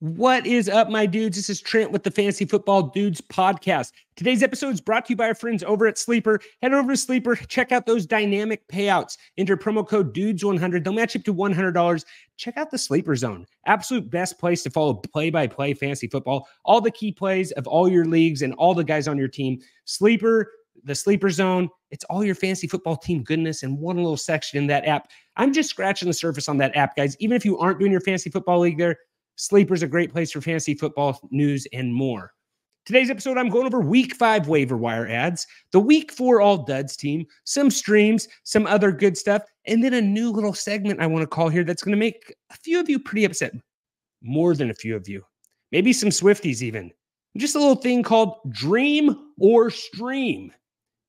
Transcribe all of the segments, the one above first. What is up, my dudes? This is Trent with the Fantasy Football Dudes podcast. Today's episode is brought to you by our friends over at Sleeper. Head over to Sleeper, check out those dynamic payouts. Enter promo code DUDES100. They'll match up to $100. Check out the Sleeper Zone. Absolute best place to follow play-by-play fantasy football. All the key plays of all your leagues and all the guys on your team. Sleeper, the Sleeper Zone. It's all your fantasy football team goodness in one little section in that app. I'm just scratching the surface on that app, guys. Even if you aren't doing your fantasy football league there, Sleeper's a great place for fantasy football news and more. Today's episode, I'm going over Week 5 waiver wire ads, the Week 4 All Duds team, some streams, some other good stuff, and then a new little segment I want to call here that's going to make a few of you pretty upset. More than a few of you. Maybe some Swifties even. Just a little thing called Dream or Stream.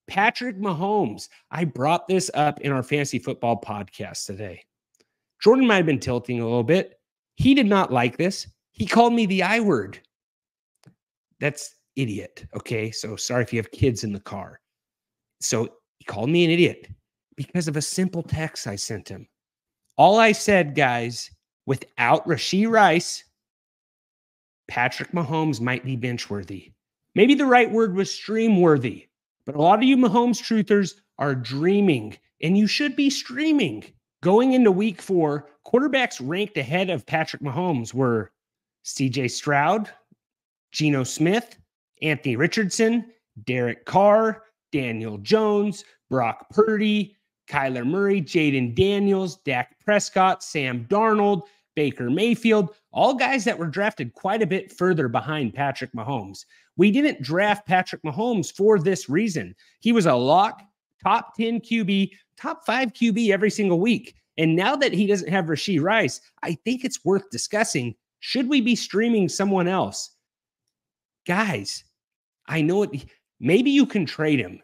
Patrick Mahomes. I brought this up in our fantasy football podcast today. Jordan might have been tilting a little bit. He did not like this. He called me the I word. That's idiot. Okay. So sorry if you have kids in the car. So he called me an idiot because of a simple text I sent him. All I said, guys, without Rashee Rice, Patrick Mahomes might be bench worthy. Maybe the right word was stream worthy, but a lot of you Mahomes truthers are dreaming, and you should be streaming. Going into Week 4, quarterbacks ranked ahead of Patrick Mahomes were C.J. Stroud, Geno Smith, Anthony Richardson, Derek Carr, Daniel Jones, Brock Purdy, Kyler Murray, Jaden Daniels, Dak Prescott, Sam Darnold, Baker Mayfield, all guys that were drafted quite a bit further behind Patrick Mahomes. We didn't draft Patrick Mahomes for this reason. He was a lock, top 10 QB, top 5 QB every single week. And now that he doesn't have Rashee Rice, I think it's worth discussing. Should we be streaming someone else? Guys, I know it. Maybe you can trade him.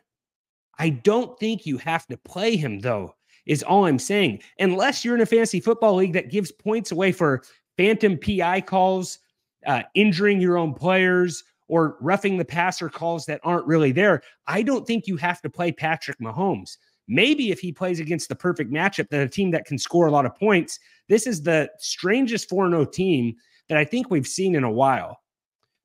I don't think you have to play him, though, is all I'm saying. Unless you're in a fantasy football league that gives points away for phantom PI calls, injuring your own players, or roughing the passer calls that aren't really there, I don't think you have to play Patrick Mahomes. Maybe if he plays against the perfect matchup, then a team that can score a lot of points. This is the strangest 4-0 team that I think we've seen in a while.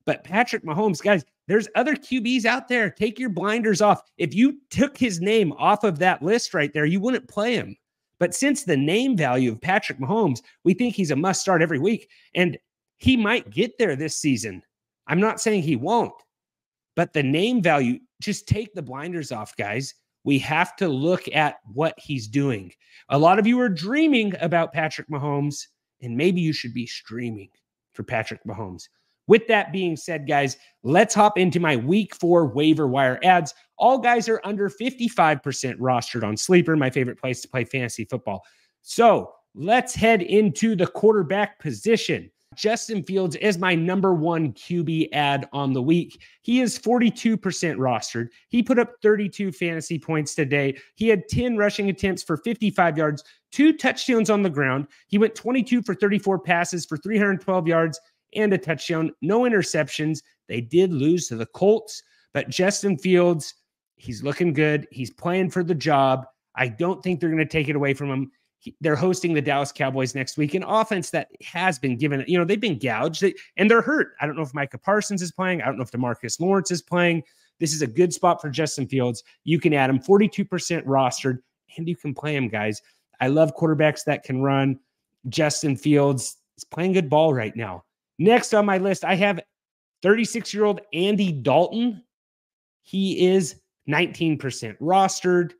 But Patrick Mahomes, guys, there's other QBs out there. Take your blinders off. If you took his name off of that list right there, you wouldn't play him. But since the name value of Patrick Mahomes, we think he's a must-start every week, and he might get there this season. I'm not saying he won't, but the name value, just take the blinders off, guys. We have to look at what he's doing. A lot of you are dreaming about Patrick Mahomes, and maybe you should be streaming for Patrick Mahomes. With that being said, guys, let's hop into my Week 4 waiver wire ads. All guys are under 55% rostered on Sleeper, my favorite place to play fantasy football. So let's head into the quarterback position. Justin Fields is my number one QB ad on the week. He is 42% rostered. He put up 32 fantasy points today. He had 10 rushing attempts for 55 yards, 2 touchdowns on the ground. He went 22 for 34 passes for 312 yards and a touchdown. No interceptions. They did lose to the Colts, but Justin Fields, he's looking good. He's playing for the job. I don't think they're going to take it away from him. They're hosting the Dallas Cowboys next week, an offense that has been given, you know, they've been gouged and they're hurt. I don't know if Micah Parsons is playing. I don't know if DeMarcus Lawrence is playing. This is a good spot for Justin Fields. You can add him 42% rostered, and you can play him, guys. I love quarterbacks that can run. Justin Fields is playing good ball right now. Next on my list, I have 36-year-old Andy Dalton. He is 19% rostered.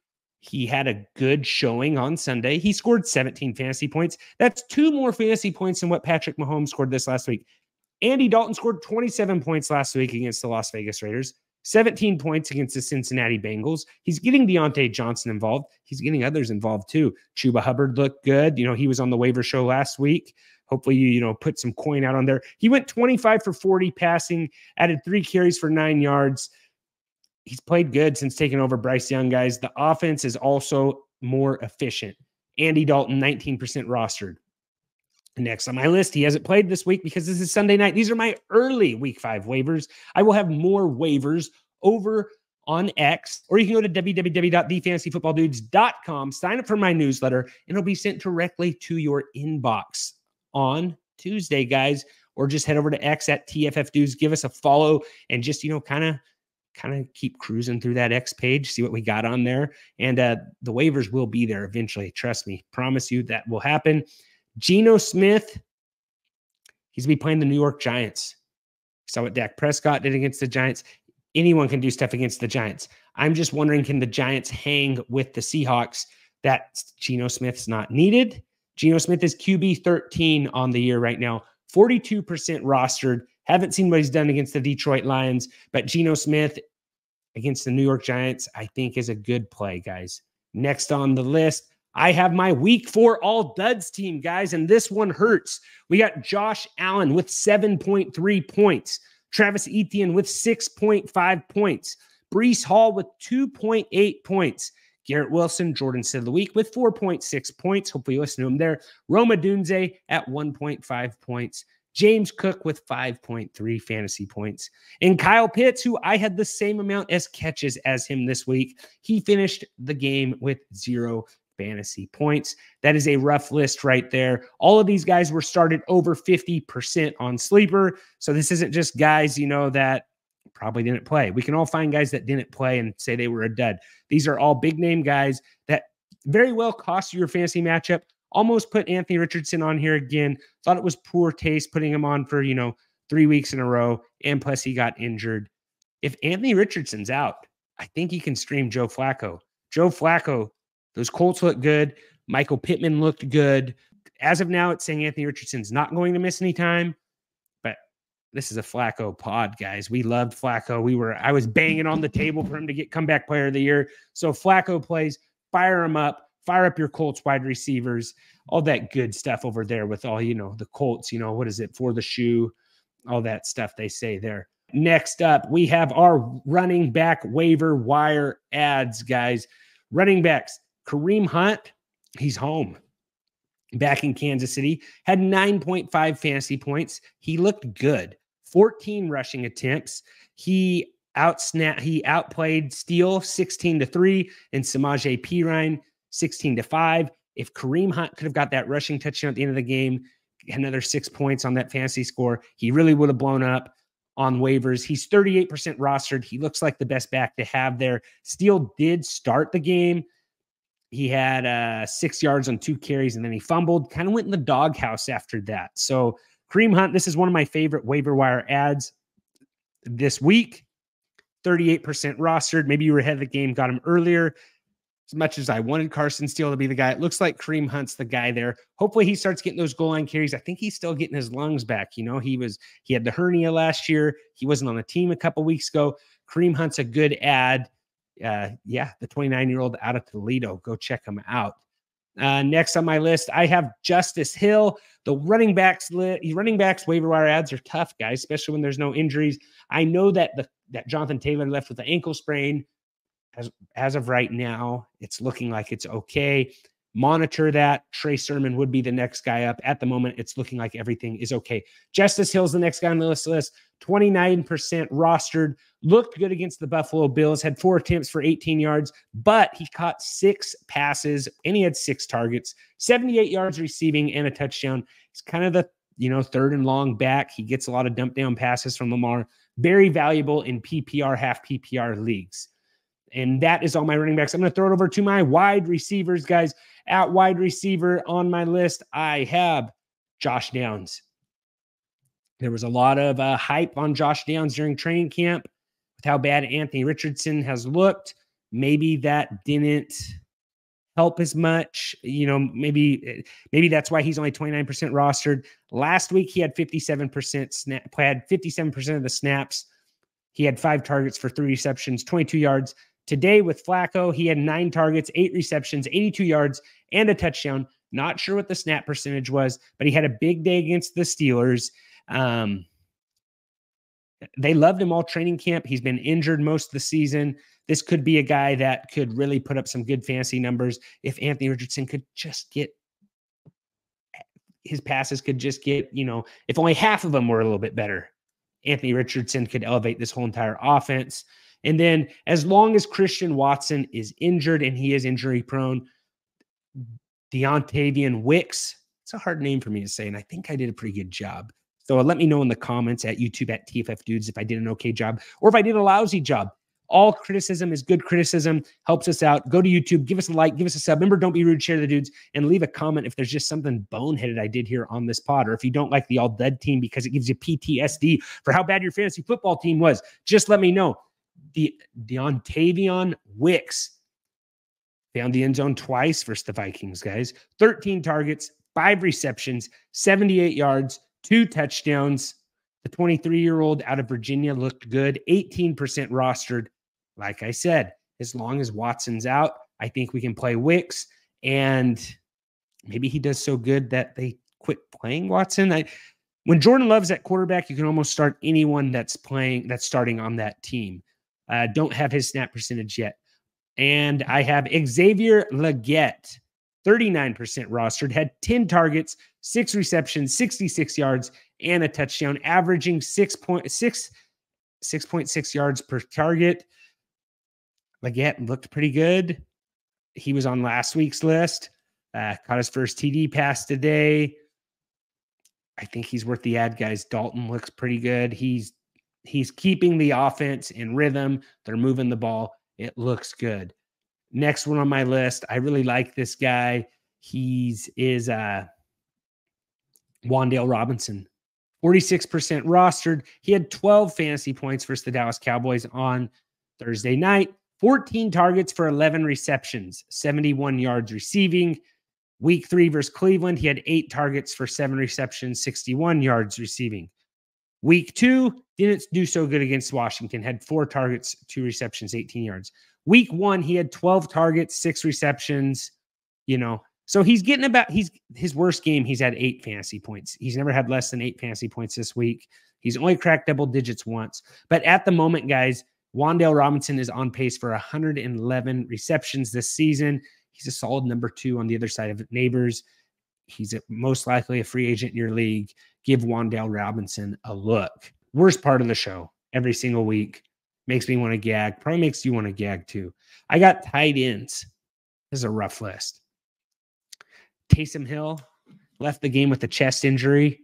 He had a good showing on Sunday. He scored 17 fantasy points. That's 2 more fantasy points than what Patrick Mahomes scored this last week. Andy Dalton scored 27 points last week against the Las Vegas Raiders, 17 points against the Cincinnati Bengals. He's getting Deonte Johnson involved. He's getting others involved too. Chuba Hubbard looked good. You know, he was on the waiver show last week. Hopefully you put some coin out on there. He went 25 for 40 passing, added 3 carries for 9 yards. He's played good since taking over Bryce Young, guys. The offense is also more efficient. Andy Dalton, 19% rostered. Next on my list, he hasn't played this week because this is Sunday night. These are my early Week 5 waivers. I will have more waivers over on X, or you can go to www.thefantasyfootballdudes.com, sign up for my newsletter, and it'll be sent directly to your inbox on Tuesday, guys. or just head over to X at TFFDudes. Give us a follow and just, you know, kind of keep cruising through that X page, see what we got on there. And the waivers will be there eventually. Trust me, promise you that will happen. Geno Smith, he's going to be playing the New York Giants. Saw what Dak Prescott did against the Giants. Anyone can do stuff against the Giants. I'm just wondering, can the Giants hang with the Seahawks? That Geno Smith's not needed. Geno Smith is QB 13 on the year right now, 42% rostered. Haven't seen what he's done against the Detroit Lions, but Geno Smith against the New York Giants, I think, is a good play, guys. Next on the list, I have my Week 4 All Duds team, guys, and this one hurts. We got Josh Allen with 7.3 points, Travis Etienne with 6.5 points, Brees Hall with 2.8 points, Garrett Wilson, Jordan Sit of the Week with 4.6 points. Hopefully you listen to him there. Roma Dunze at 1.5 points. James Cook with 5.3 fantasy points. And Kyle Pitts, who I had the same amount as catches as him this week, he finished the game with 0 fantasy points. That is a rough list right there. All of these guys were started over 50% on Sleeper. So this isn't just guys, you know, that probably didn't play. We can all find guys that didn't play and say they were a dud. These are all big name guys that very well cost you your fantasy matchup. Almost put Anthony Richardson on here again. Thought it was poor taste putting him on for, you know, 3 weeks in a row. And plus he got injured. If Anthony Richardson's out, I think he can stream Joe Flacco. Joe Flacco, those Colts look good. Michael Pittman looked good. As of now, it's saying Anthony Richardson's not going to miss any time. But this is a Flacco pod, guys. We loved Flacco. I was banging on the table for him to get comeback player of the year. So Flacco plays, fire him up. Fire up your Colts wide receivers, all that good stuff over there with all, you know, the Colts, you know, what is it, for the shoe, all that stuff they say there. Next up, we have our running back waiver wire ads, guys. Running backs, Kareem Hunt, he's home. Back in Kansas City, had 9.5 fantasy points. He looked good. 14 rushing attempts. He outplayed Steele 16-3 and Samaje Perine 16-5. If Kareem Hunt could have got that rushing touchdown at the end of the game, another 6 points on that fantasy score, he really would have blown up on waivers. He's 38% rostered. He looks like the best back to have there. Steele did start the game. He had 6 yards on 2 carries, and then he fumbled. Kind of went in the doghouse after that. So Kareem Hunt, this is one of my favorite waiver wire ads this week. 38% rostered. Maybe you were ahead of the game, got him earlier. As much as I wanted Carson Steele to be the guy, it looks like Kareem Hunt's the guy there. Hopefully he starts getting those goal line carries. I think he's still getting his lungs back. You know, he had the hernia last year. He wasn't on the team a couple weeks ago. Kareem Hunt's a good ad. The 29-year-old out of Toledo. Go check him out. Next on my list, I have Justice Hill. The running backs waiver wire ads are tough, guys, especially when there's no injuries. I know that that Jonathan Taylor left with the ankle sprain. As of right now, it's looking like it's okay. Monitor that. Trey Sermon would be the next guy up. At the moment, it's looking like everything is okay. Justice Hill's the next guy on the list. 29% rostered. Looked good against the Buffalo Bills. Had 4 attempts for 18 yards, but he caught 6 passes, and he had 6 targets. 78 yards receiving and a touchdown. He's kind of the, you know, third and long back. He gets a lot of dump down passes from Lamar. Very valuable in PPR, half PPR leagues. And that is all my running backs. I'm going to throw it over to my wide receivers, guys. At wide receiver on my list, I have Josh Downs. There was a lot of hype on Josh Downs during training camp with how bad Anthony Richardson has looked. Maybe that didn't help as much. You know, maybe that's why he's only 29% rostered. Last week, he had 57% of the snaps. He had 5 targets for 3 receptions, 22 yards. Today with Flacco, he had 9 targets, 8 receptions, 82 yards, and a touchdown. Not sure what the snap percentage was, but he had a big day against the Steelers. They loved him all training camp. He's been injured most of the season. This could be a guy that could really put up some good fantasy numbers if Anthony Richardson could just get his passes, you know, if only half of them were a little bit better. Anthony Richardson could elevate this whole entire offense. And then as long as Christian Watson is injured, and he is injury prone, Deontavian Wicks, it's a hard name for me to say, and I think I did a pretty good job. So let me know in the comments at YouTube at TFFDudes if I did an okay job or if I did a lousy job. All criticism is good criticism, helps us out. Go to YouTube, give us a like, give us a sub. Remember, don't be rude, share the dudes, and leave a comment if there's just something boneheaded I did here on this pod, or if you don't like the all-dead team because it gives you PTSD for how bad your fantasy football team was. Just let me know. Deontavion Wicks found the end zone twice versus the Vikings, guys. 13 targets, 5 receptions, 78 yards, 2 touchdowns. The 23-year-old out of Virginia looked good, 18% rostered. Like I said, as long as Watson's out, I think we can play Wicks, and maybe he does so good that they quit playing Watson. When Jordan Love's at quarterback, you can almost start anyone that's starting on that team. Don't have his snap percentage yet. And I have Xavier Legette, 39% rostered, had 10 targets, 6 receptions, 66 yards, and a touchdown, averaging 6.6 yards per target. Legette looked pretty good. He was on last week's list. Caught his first TD pass today. I think he's worth the ad, guys. Dalton looks pretty good. He's keeping the offense in rhythm. They're moving the ball. It looks good. Next one on my list. I really like this guy. He's Wandale Robinson. 46% rostered. He had 12 fantasy points versus the Dallas Cowboys on Thursday night. 14 targets for 11 receptions, 71 yards receiving. Week 3 versus Cleveland, he had 8 targets for 7 receptions, 61 yards receiving. Week 2, didn't do so good against Washington, had 4 targets, 2 receptions, 18 yards. Week 1, he had 12 targets, 6 receptions, So his worst game, he's had 8 fantasy points. He's never had less than 8 fantasy points this week. He's only cracked double digits once. But at the moment, guys, Wandale Robinson is on pace for 111 receptions this season. He's a solid number 2 on the other side of neighbors. He's most likely a free agent in your league. Give Wandale Robinson a look. Worst part of the show every single week. Makes me want to gag. Probably makes you want to gag too. I got tight ends. This is a rough list. Taysom Hill left the game with a chest injury.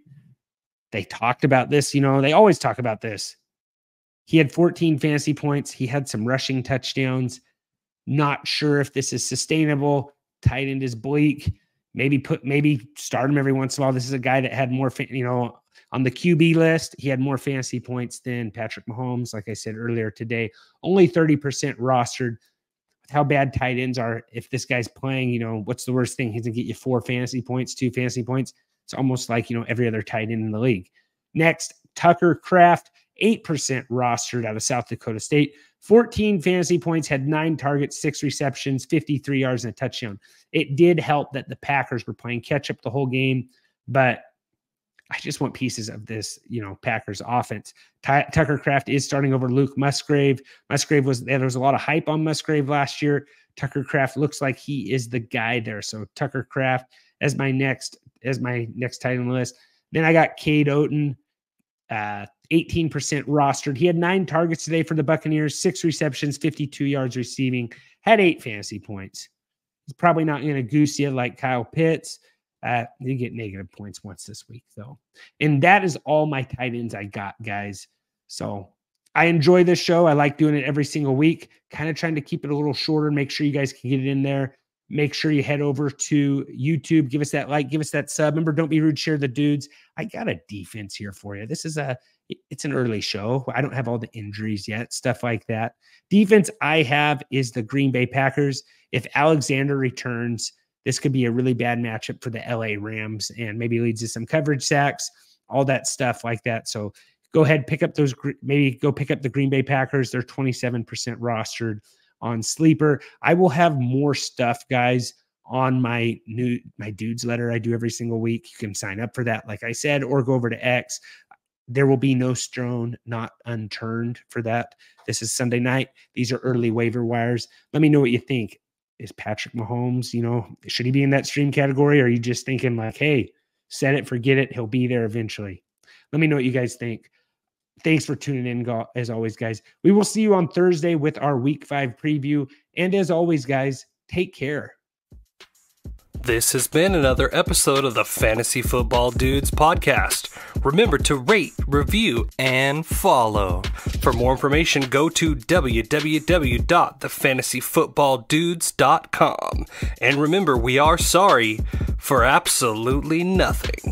They talked about this. They always talk about this. He had 14 fantasy points. He had some rushing touchdowns. Not sure if this is sustainable. Tight end is bleak. Maybe start him every once in a while. This is a guy that had more, on the QB list, he had more fantasy points than Patrick Mahomes. Like I said earlier today, only 30% rostered. With how bad tight ends are, if this guy's playing, what's the worst thing? He's going to get you 4 fantasy points, 2 fantasy points. It's almost like, every other tight end in the league. Next, Tucker Kraft. 8% rostered out of South Dakota State, 14 fantasy points, had 9 targets, 6 receptions, 53 yards, and a touchdown. It did help that the Packers were playing catch up the whole game, but I just want pieces of this, Packers offense. Tucker Kraft is starting over Luke Musgrave. There was a lot of hype on Musgrave last year. Tucker Kraft looks like he is the guy there. So Tucker Kraft as my next tight end list. Then I got Cade Otten, 18% rostered. He had 9 targets today for the Buccaneers, 6 receptions, 52 yards receiving, had 8 fantasy points. He's probably not going to goose you like Kyle Pitts. You get negative points once this week, though. And that is all my tight ends I got, guys. So I enjoy this show. I like doing it every single week, kind of trying to keep it a little shorter, make sure you guys can get it in there. Make sure you head over to YouTube. Give us that like, give us that sub. Remember, don't be rude, share the dudes. I got a defense here for you. It's an early show. I don't have all the injuries yet, stuff like that. Defense I have is the Green Bay Packers. If Alexander returns, this could be a really bad matchup for the LA Rams and maybe leads to some coverage sacks, all that stuff like that. So go ahead, pick up the Green Bay Packers. They're 27% rostered. On Sleeper, I will have more stuff, guys, on my dudes letter I do every single week. You can sign up for that, like I said, or go over to X. There will be no stone not unturned for that. This is Sunday night. These are early waiver wires. Let me know what you think. Is Patrick Mahomes, should he be in that stream category? Or are you just thinking like, hey, set it, forget it. He'll be there eventually. Let me know what you guys think. Thanks for tuning in, as always, guys. We will see you on Thursday with our Week 5 preview. And as always, guys, take care. This has been another episode of the Fantasy Football Dudes podcast. Remember to rate, review, and follow. For more information, go to www.thefantasyfootballdudes.com. And remember, we are sorry for absolutely nothing.